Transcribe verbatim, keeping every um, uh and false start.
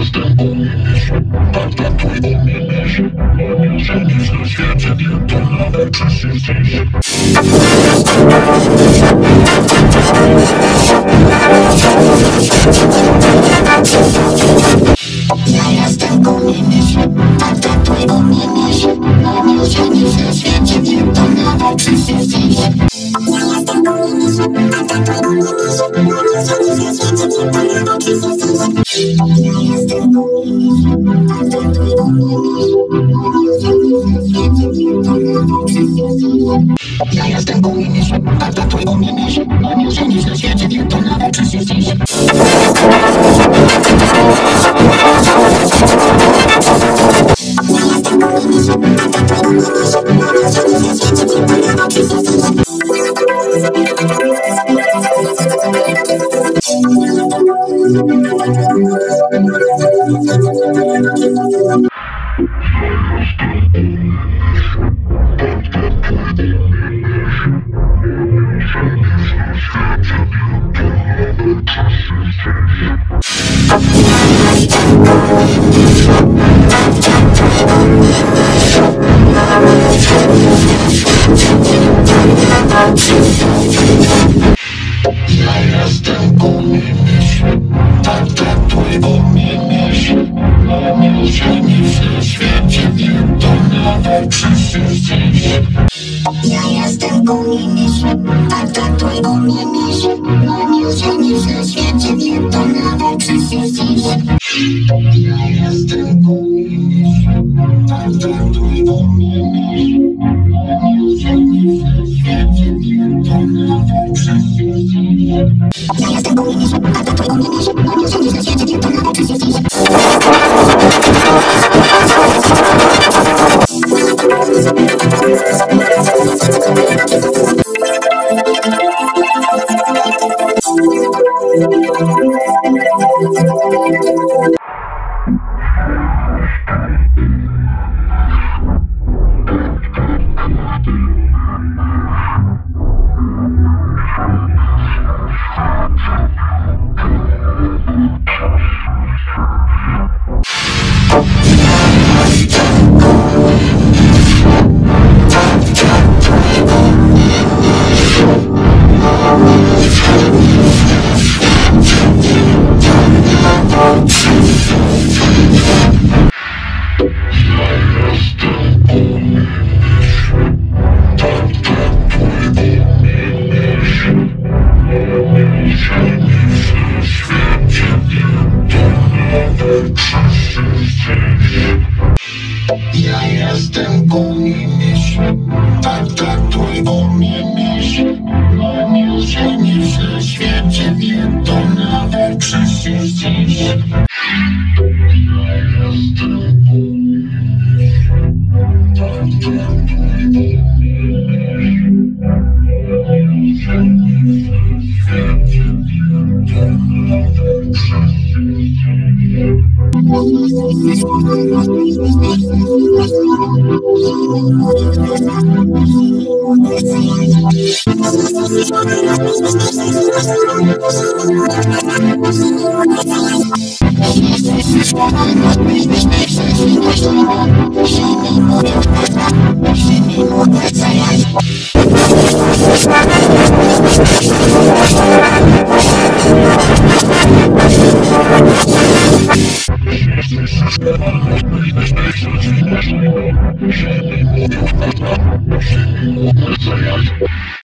jestem umiesz. Tak, tak, twój umiesz. Umiesz, że nic na świecie nie to nawet przecież dziś. Ja jestem gummibär, tak tak twój gummibär. Mówił, że nic na świecie nie to nawet przecież dziś. Ja jestem gummibär, tak tak twój gummibär. Mówił, że nic na świecie nie to nawet przecież dziś. Ja jestem gummibär, tak tak twój gummibär. Mówił, że nic na świecie nie to nawet przecież dziś. Ja jestem gummibär, tak tak twój gummibär. Mówił, że nic na świecie nie to nawet przecież dziś. Musimy mówić, że nie mogę wpadać. Musimy mówić, że ja